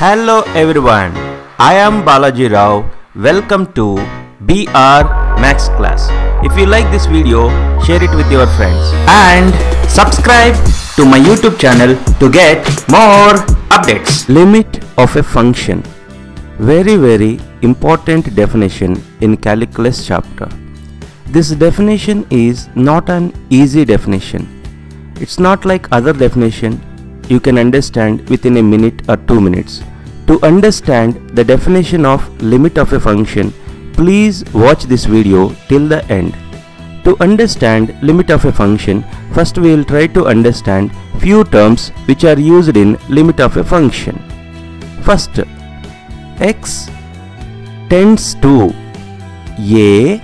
Hello everyone, I am Balaji Rao. Welcome to BR MATHS Class. If you like this video, share it with your friends and subscribe to my YouTube channel to get more updates. Limit of a function. Very important definition in calculus chapter. This definition is not an easy definition. It's not like other definition you can understand within a minute or 2 minutes. To understand the definition of limit of a function, please watch this video till the end. To understand limit of a function, first we will try to understand few terms which are used in limit of a function. First, x tends to a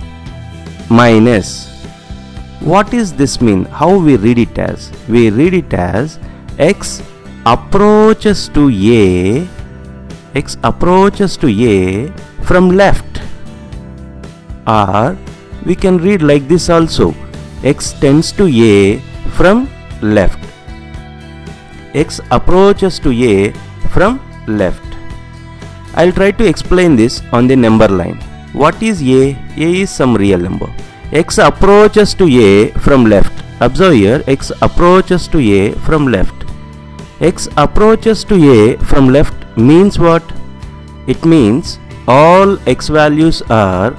minus. What is this mean? How we read it as? We read it as x approaches to a from left, or we can read like this also, x tends to a from left. X approaches to a from left. I'll try to explain this on the number line. What is a? A is some real number. X approaches to a from left. Observe here, x approaches to a from left. X approaches to a from left means what? It means all x values are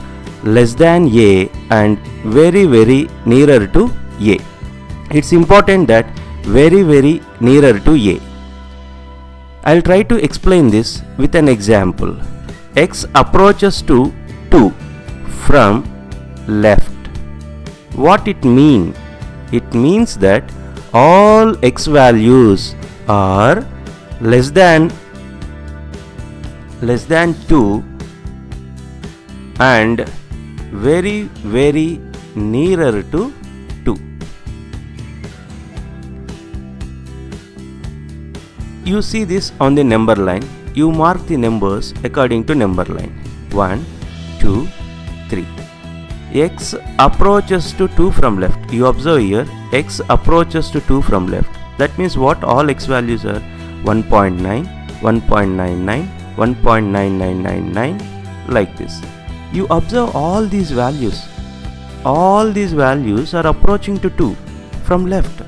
less than a and very nearer to a. It's important that very nearer to a. I'll try to explain this with an example. X approaches to 2 from left. What it mean? It means that all x values are less than 2 and very nearer to 2. You see this on the number line. You mark the numbers according to number line. 1, 2, 3. X approaches to 2 from left. You observe here, x approaches to 2 from left. That means what? All x values are 1.9, 1.99, 1.9999, like this. You observe all these values. All these values are approaching to 2 from left.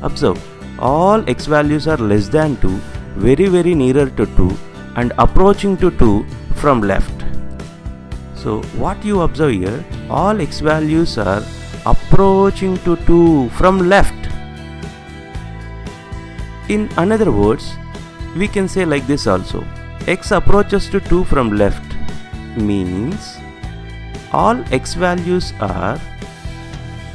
Observe, all x values are less than 2, very nearer to 2 and approaching to 2 from left. So what you observe here, all x values are approaching to 2 from left. In another words, we can say like this also, x approaches to 2 from left means all x values are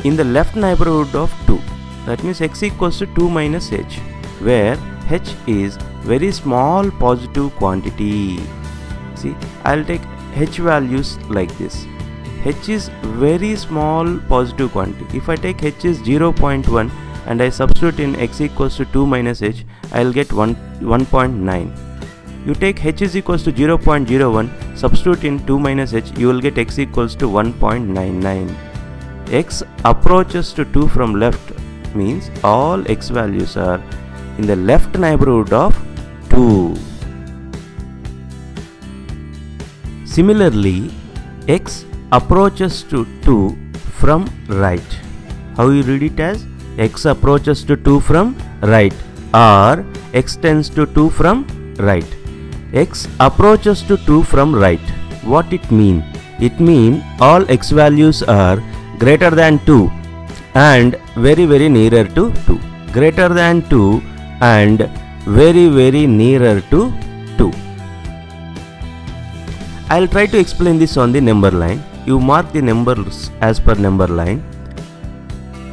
in the left neighborhood of 2. That means x equals to 2 minus h, where h is very small positive quantity. See, I'll take h values like this. H is very small positive quantity. If I take h is 0.1 and I substitute in x equals to 2 minus h, I'll get 1.9. You take h is equals to 0.01, substitute in 2 minus h, you will get x equals to 1.99. X approaches to 2 from left means all x values are in the left neighborhood of 2. Similarly, x approaches to 2 from right. How you read it as? X approaches to 2 from right, or x tends to 2 from right. X approaches to 2 from right. What it mean? It mean all x values are greater than 2 and very nearer to 2. Greater than 2 and very nearer to 2. I'll try to explain this on the number line. You mark the numbers as per number line.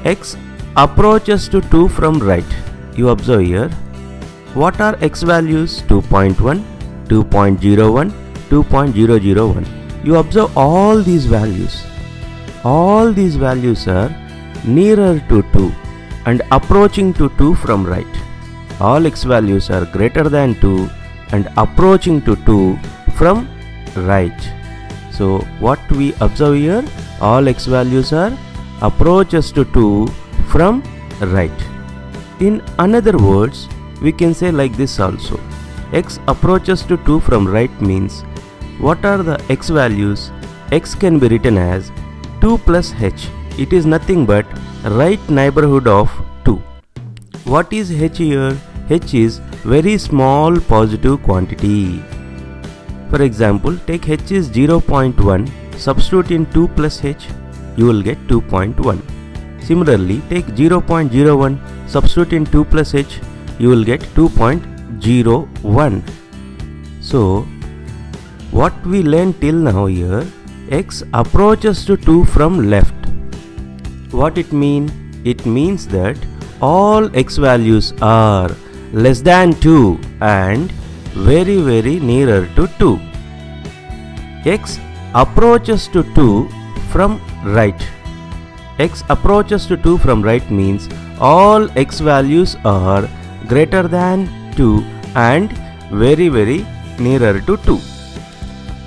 X approaches to 2 from right. You observe here. What are x values? 2.1, 2.01, 2.001. You observe all these values. All these values are nearer to 2 and approaching to 2 from right. All x values are greater than 2 and approaching to 2 from right. So what we observe here, all x values are approaches to 2 from right. In another words, we can say like this also, x approaches to 2 from right means what are the x values? X can be written as 2 plus h. It is nothing but right neighborhood of 2. What is h here? H is very small positive quantity. For example, take h is 0.1, substitute in 2 plus h, you will get 2.1. Similarly, take 0.01, substitute in 2 plus h, you will get 2.01. So, what we learned till now here, x approaches to 2 from left. What it mean? It means that all x values are less than 2 and very nearer to 2. X approaches to 2 from right. X approaches to 2 from right means all x values are greater than 2 and very nearer to 2.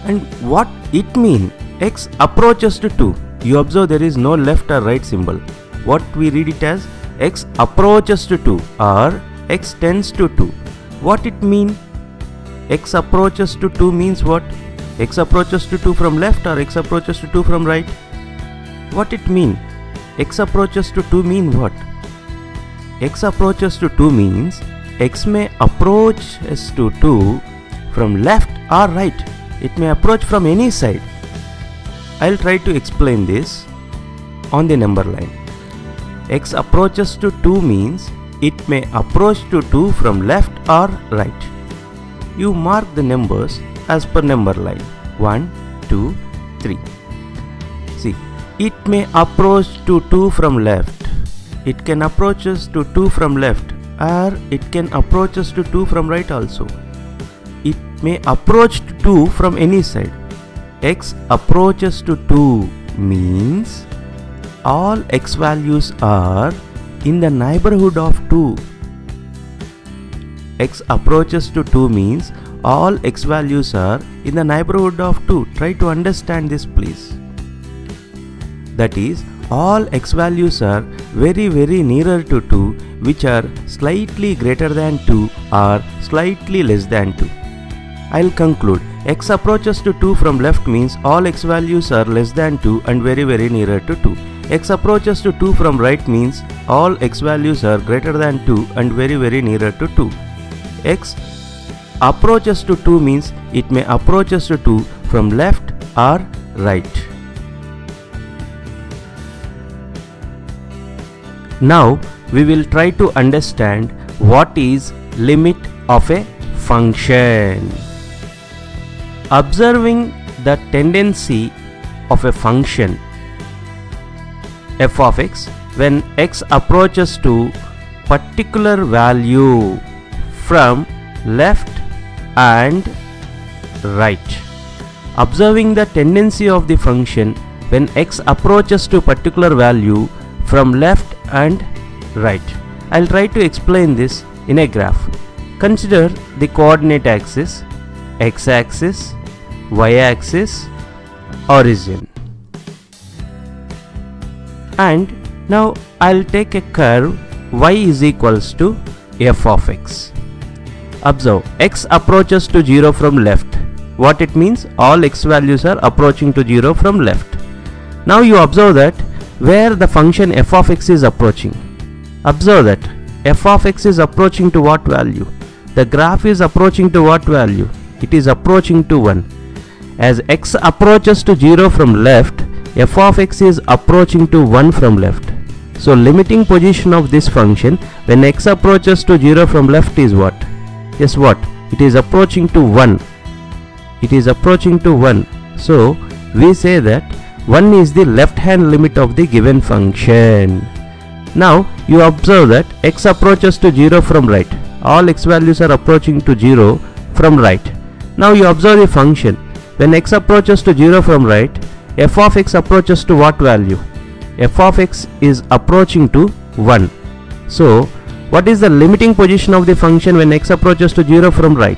And what it mean? X approaches to 2. You observe there is no left or right symbol. What we read it as? X approaches to 2 or x tends to 2. What it mean? X approaches to 2 means what? X approaches to 2 from left or x approaches to 2 from right? What it mean? X approaches to 2 mean what? X approaches to 2 means x may approach to 2 from left or right. It may approach from any side. I'll try to explain this on the number line. X approaches to 2 means it may approach to 2 from left or right. You mark the numbers as per number line. 1, 2, 3. See, it may approach to 2 from left. It can approach us to 2 from left or it can approach us to 2 from right also. It may approach to 2 from any side. X approaches to 2 means all x values are in the neighborhood of 2. X approaches to 2 means all x values are in the neighborhood of 2. Try to understand this please. That is, all x values are very nearer to 2, which are slightly greater than 2 or slightly less than 2. I'll conclude. X approaches to 2 from left means all x values are less than 2 and very nearer to 2. X approaches to 2 from right means all x values are greater than 2 and very nearer to 2. X approaches to 2 means it may approach us to 2 from left or right. Now we will try to understand what is limit of a function. Observing the tendency of a function f of x when x approaches to particular value from left and right. Observing the tendency of the function when x approaches to particular value from left and right. I'll try to explain this in a graph. Consider the coordinate axis, x-axis, y-axis, origin. And now I'll take a curve y is equals to f of x. Observe, x approaches to 0 from left. What it means? All x values are approaching to 0 from left. Now you observe that where the function f of x is approaching. Observe that f of x is approaching to what value? The graph is approaching to what value? It is approaching to 1. As x approaches to 0 from left, f of x is approaching to 1 from left. So limiting position of this function when x approaches to 0 from left is what? Guess what? It is approaching to 1. It is approaching to 1. So we say that 1 is the left hand limit of the given function. Now you observe that x approaches to 0 from right. All x values are approaching to 0 from right. Now you observe the function when x approaches to 0 from right, f of x approaches to what value? F of x is approaching to 1. So what is the limiting position of the function when x approaches to 0 from right?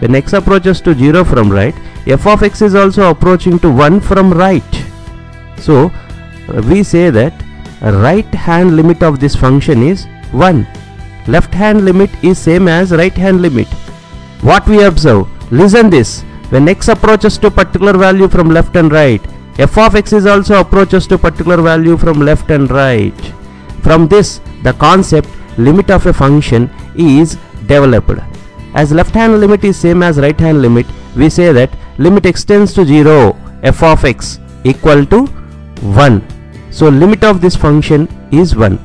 When x approaches to 0 from right, f of x is also approaching to 1 from right. So we say that right hand limit of this function is 1. Left hand limit is same as right hand limit. What we observe, listen this, when x approaches to particular value from left and right, f of x is also approaches to particular value from left and right. From this, the concept limit of a function is developed. As left hand limit is same as right hand limit, we say that limit x tends to 0, f of x equal to 1. So limit of this function is 1.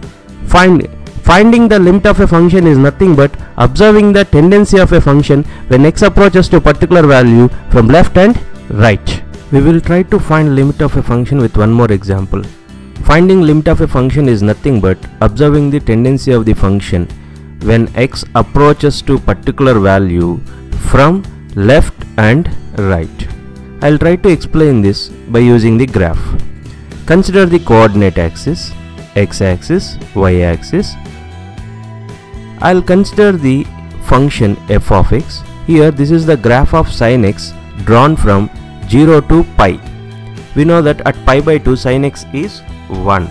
Finding the limit of a function is nothing but observing the tendency of a function when x approaches to a particular value from left and right. We will try to find limit of a function with one more example. Finding limit of a function is nothing but observing the tendency of the function when x approaches to particular value from left and right. I'll try to explain this by using the graph. Consider the coordinate axis, x-axis, y-axis. I'll consider the function f of x. Here this is the graph of sin x drawn from 0 to pi. We know that at pi by 2 sin x is 1.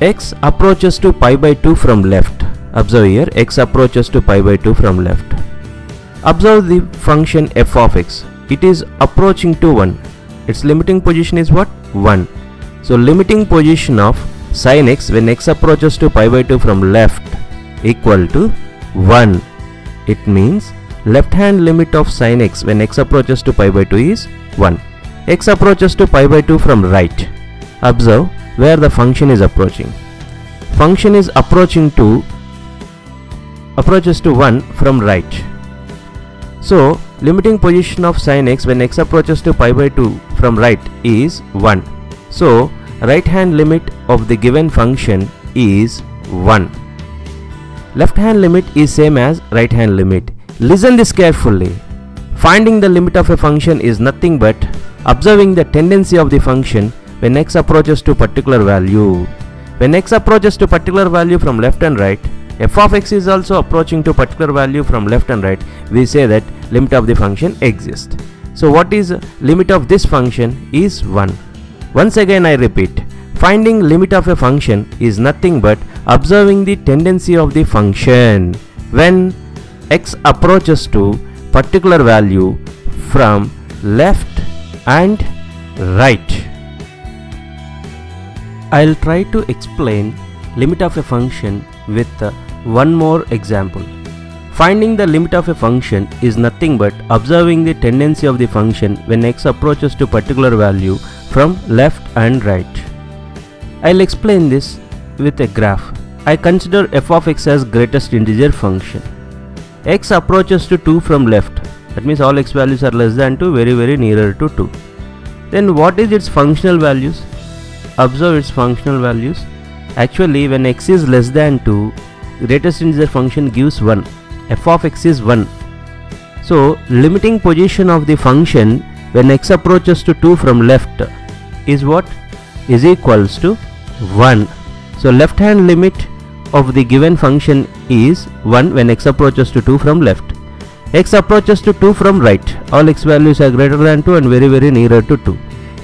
X approaches to pi by 2 from left. Observe here, x approaches to pi by 2 from left. Observe the function f of x. It is approaching to 1. Its limiting position is what? 1. So limiting position of sin x when x approaches to pi by 2 from left equal to 1. It means left hand limit of sin x when x approaches to pi by 2 is 1. X approaches to pi by 2 from right. Observe where the function is approaching. Function is approaches to 1 from right. So limiting position of sin x when x approaches to pi by 2 from right is 1. So right hand limit of the given function is 1. Left hand limit is same as right hand limit. Listen this carefully. Finding the limit of a function is nothing but observing the tendency of the function when x approaches to particular value. When x approaches to particular value from left and right, f of x is also approaching to particular value from left and right. We say that limit of the function exists. So what is limit of this function is 1. Once again I repeat, finding limit of a function is nothing but observing the tendency of the function when x approaches to particular value from left and right. I'll try to explain limit of a function with one more example. Finding the limit of a function is nothing but observing the tendency of the function when x approaches to particular value from left and right. I'll explain this with a graph. I consider f of x as greatest integer function. X approaches to 2 from left. That means all x values are less than 2, very nearer to 2. Then what is its functional values? Observe its functional values. Actually, when x is less than 2, greatest integer function gives 1. F of x is 1. So limiting position of the function when x approaches to 2 from left is what? Is equals to 1. So left hand limit of the given function is 1 when x approaches to 2 from left. X approaches to 2 from right. All x values are greater than 2 and very nearer to 2.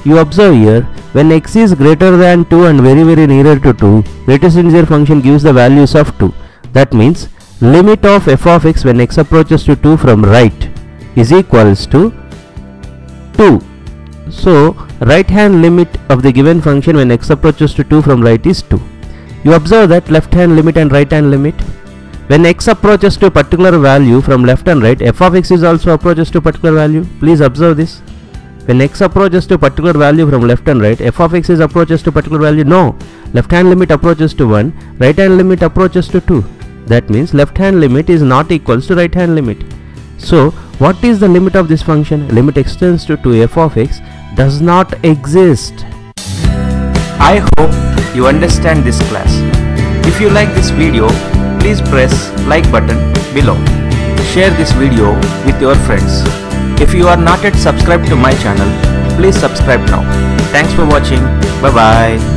You observe here, when x is greater than 2 and very nearer to 2, greatest integer function gives the values of 2. That means limit of f of x when x approaches to 2 from right is equals to 2. So right hand limit of the given function when x approaches to 2 from right is 2. You observe that left hand limit and right hand limit. When x approaches to a particular value from left and right, f of x is also approaches to a particular value. Please observe this. When x approaches to a particular value from left and right, f of x is approaches to a particular value. No, left hand limit approaches to 1, right hand limit approaches to 2. That means left hand limit is not equals to right hand limit. So what is the limit of this function? Limit x tends to 2 f of x does not exist. I hope you understand this class. If you like this video, please press like button below. Share this video with your friends. If you are not yet subscribed to my channel, please subscribe now. Thanks for watching. Bye bye.